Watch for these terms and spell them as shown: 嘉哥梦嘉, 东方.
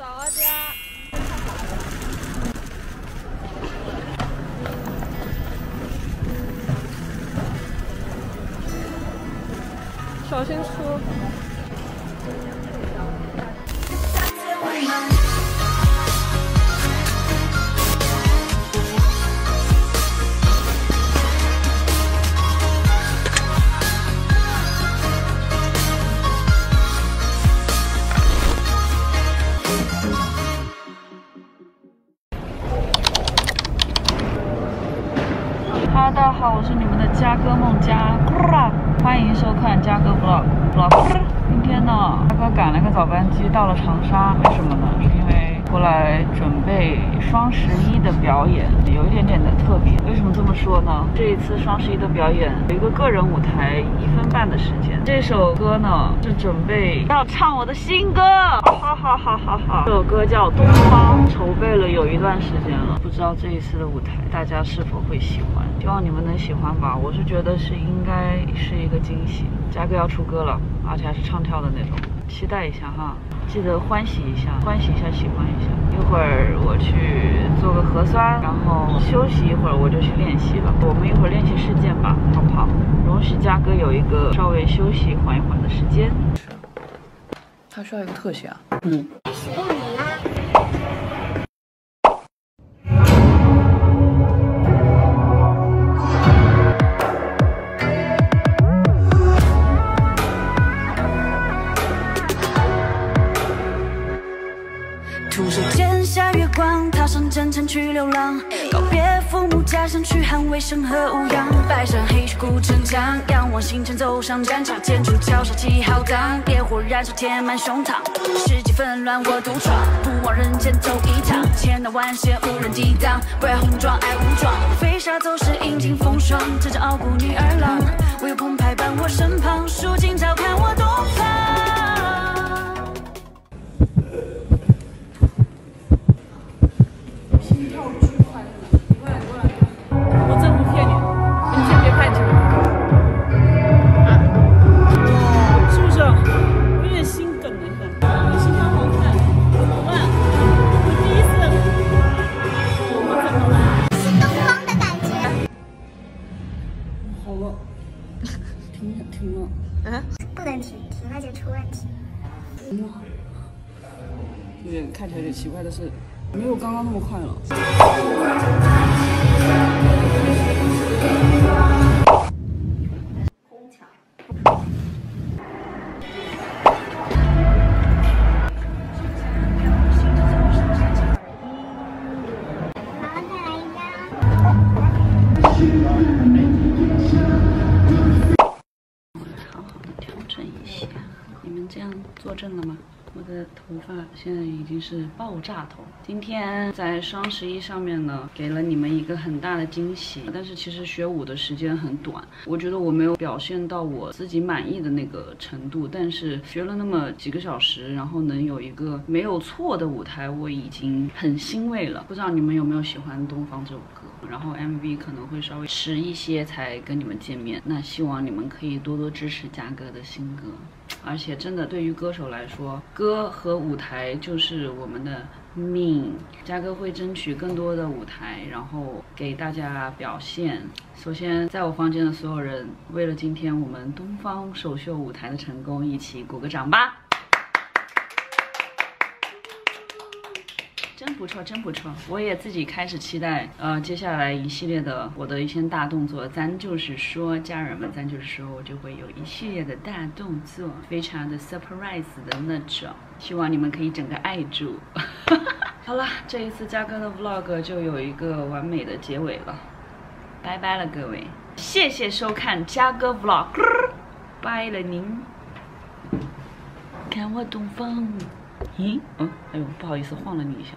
找我家。小心出。 大家好，我是你们的嘉哥梦嘉，欢迎收看嘉哥 vlog。今天呢，嘉哥赶了个早班机到了长沙，为什么呢？是因为过来准备双十一的表演，有一点点的特别。为什么这么说呢？这一次双十一的表演有一个个人舞台1分半的时间，这首歌呢是准备要唱我的新歌，哈哈哈哈哈！这首歌叫《东方》，筹备了有一段时间了，不知道这一次的舞台大家是否会喜欢。 希望你们能喜欢吧，我是觉得是应该是一个惊喜。嘉哥要出歌了，而且还是唱跳的那种，期待一下哈！记得欢喜一下，欢喜一下，喜欢一下。一会儿我去做个核酸，然后休息一会儿，我就去练习了。我们一会儿练习事件吧，好不好？容许嘉哥有一个稍微休息缓一缓的时间。他需要一个特写啊。嗯。 征程去流浪，告别父母家乡，去捍卫生和无恙。白山黑雪孤城墙，仰望星辰走上战场，剑出鞘杀气浩荡，烈火燃烧填满胸膛。世界纷乱我独闯，不枉人间走一趟，千难万险无人抵挡，外红妆爱无状，飞沙走石饮尽风霜，阵阵傲骨女儿郎，唯有澎湃伴我身旁，数今朝看我东方。 有点看起来有点奇怪，但是没有刚刚那么快了。好好的调整一下，你们这样坐正了吗？ 我的头发现在已经是爆炸头。今天在双十一上面呢，给了你们一个很大的惊喜。但是其实学舞的时间很短，我觉得我没有表现到我自己满意的那个程度。但是学了那么几个小时，然后能有一个没有错的舞台，我已经很欣慰了。不知道你们有没有喜欢《东方》这首歌？然后 MV 可能会稍微迟一些才跟你们见面。那希望你们可以多多支持嘉哥的新歌。 而且真的，对于歌手来说，歌和舞台就是我们的命。嘉哥会争取更多的舞台，然后给大家表现。首先，在我房间的所有人，为了今天我们东方首秀舞台的成功，一起鼓个掌吧！真不错，真不错。我也自己开始期待，接下来一系列的我的一些大动作。咱就是说，家人们，咱就是说，我就会有一系列的大动作，非常的 surprise 的那种。希望你们可以整个爱住。好了，这一次嘉哥的 vlog 就有一个完美的结尾了，拜拜了各位，谢谢收看嘉哥 vlog， 拜了您，看我东方。咦，哎呦，不好意思，晃了你一下。